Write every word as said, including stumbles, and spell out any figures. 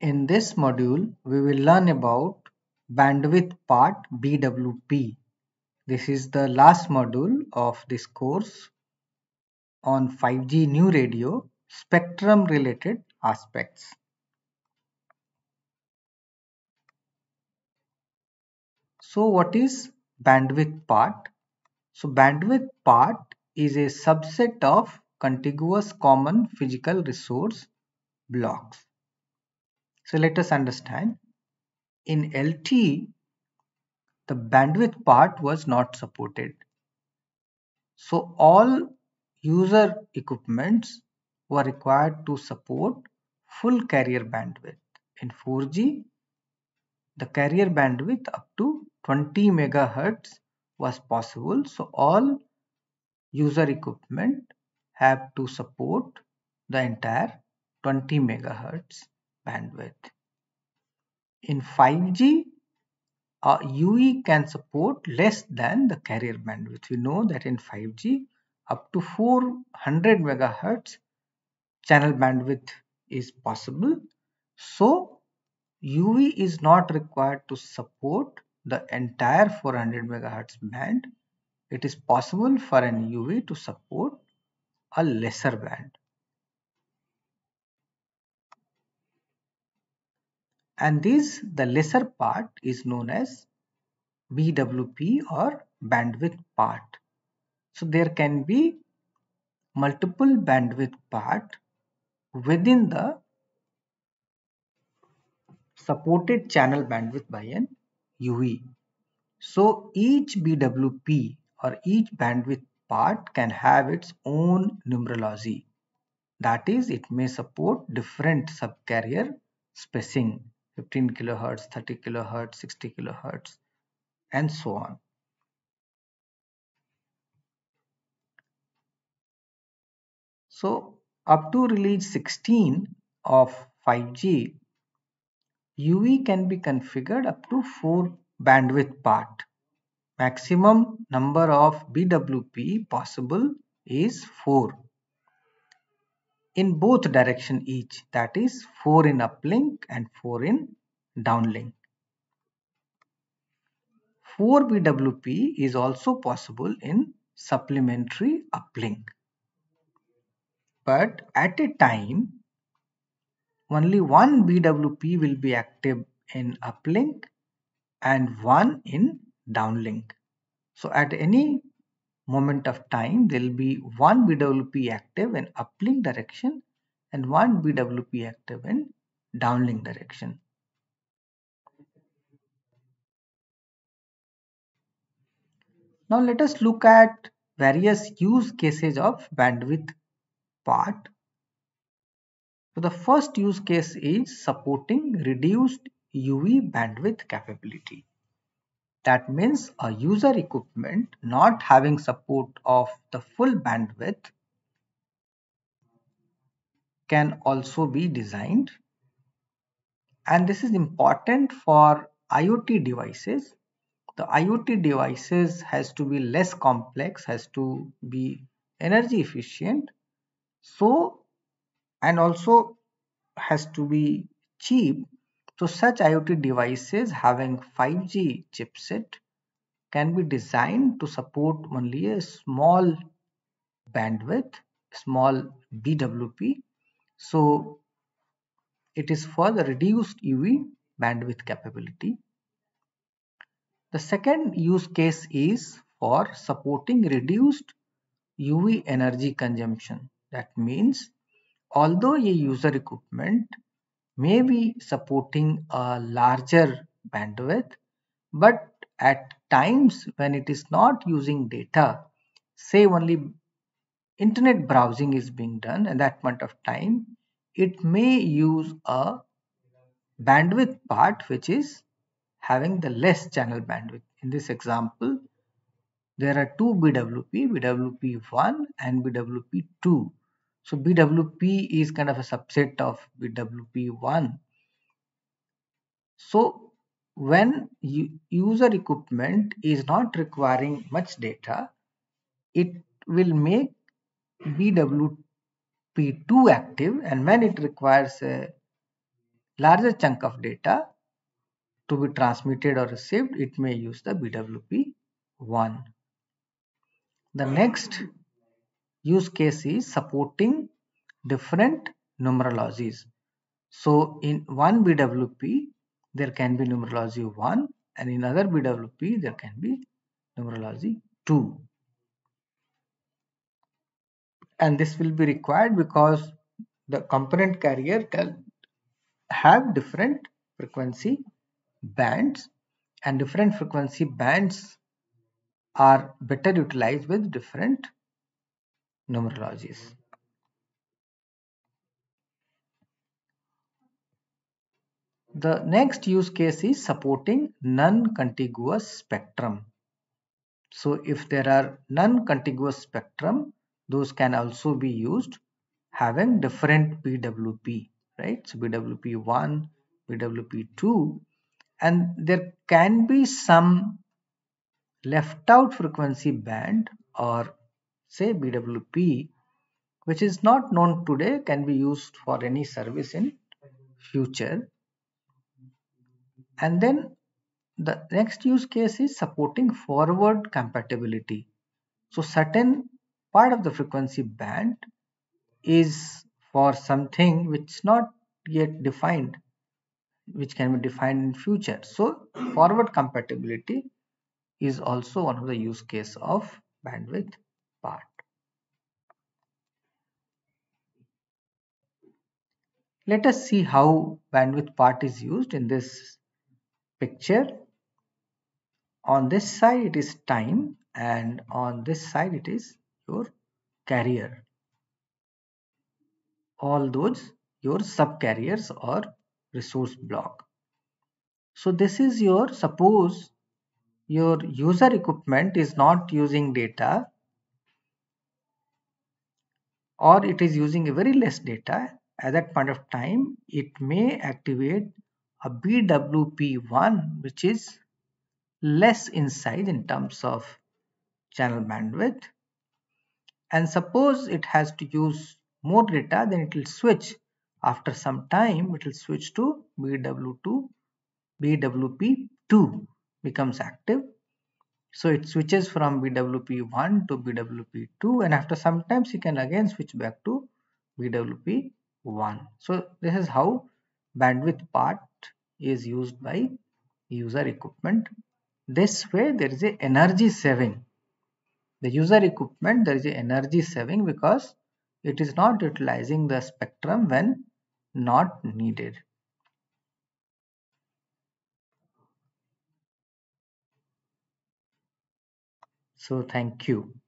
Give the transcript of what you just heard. In this module, we will learn about bandwidth part B W P. This is the last module of this course on five G New Radio spectrum related aspects. So what is bandwidth part? So bandwidth part is a subset of contiguous common physical resource blocks. So let us understand. In L T E, the bandwidth part was not supported. So all user equipments were required to support full carrier bandwidth. In four G, the carrier bandwidth up to twenty megahertz was possible. So all user equipment have to support the entire twenty megahertz bandwidth. In five G, uh, U E can support less than the carrier bandwidth. We know that in five G, up to four hundred megahertz channel bandwidth is possible. So U E is not required to support the entire four hundred megahertz band. It is possible for an U E to support a lesser band. And this, the lesser part, is known as B W P or bandwidth part. So there can be multiple bandwidth part within the supported channel bandwidth by an U E. So each B W P or each bandwidth part can have its own numerology. That is, it may support different sub carrier spacing, fifteen kilohertz, thirty kilohertz, sixty kilohertz, and so on. So up to release sixteen of five G, U E can be configured up to four bandwidth part. Maximum number of B W P possible is four in both direction each, that is four in uplink and four in downlink. four B W P is also possible in supplementary uplink. But at a time, only one B W P will be active in uplink and one in downlink. So at any moment of time, there will be one B W P active in uplink direction and one B W P active in downlink direction. Now let us look at various use cases of bandwidth part. So the first use case is supporting reduced U E bandwidth capability. That means a user equipment not having support of the full bandwidth can also be designed. And this is important for IoT devices. The IoT devices has to be less complex, has to be energy efficient, so and also has to be cheap. So such IoT devices having five G chipset can be designed to support only a small bandwidth, small B W P. So it is for the reduced U E bandwidth capability. The second use case is for supporting reduced U E energy consumption. That means although a user equipment may be supporting a larger bandwidth, but at times when it is not using data, say only internet browsing is being done, at that point of time, it may use a bandwidth part which is having the less channel bandwidth. In this example, there are two B W P, B W P one and B W P two. So B W P is kind of a subset of B W P one. So when user equipment is not requiring much data, it will make B W P two active, and when it requires a larger chunk of data to be transmitted or received, it may use the B W P one. The next use case is supporting different numerologies. So in one B W P there can be numerology one, and in other B W P there can be numerology two. And this will be required because the component carrier can have different frequency bands, and different frequency bands are better utilized with different numerologies. The next use case is supporting non-contiguous spectrum. So if there are non-contiguous spectrum, those can also be used having different B W P, right? So B W P one, B W P two, and there can be some left out frequency band or say B W P which is not known today, can be used for any service in future. And then the next use case is supporting forward compatibility. So certain part of the frequency band is for something which is not yet defined, which can be defined in future. So forward compatibility is also one of the use case of bandwidth part. Let us see how bandwidth part is used in this picture. On this side it is time, and on this side it is your carrier, all those your sub carriers or resource block. So this is your, suppose your user equipment is not using data, or it is using a very less data. At that point of time it may activate a B W P one which is less in size in terms of channel bandwidth, and suppose it has to use more data, then it will switch. After some time it will switch to B W P two becomes active. So it switches from B W P one to B W P two, and after some time you can again switch back to B W P one. So this is how bandwidth part is used by user equipment. This way there is a energy saving. The user equipment, there is a energy saving because it is not utilizing the spectrum when not needed. So thank you.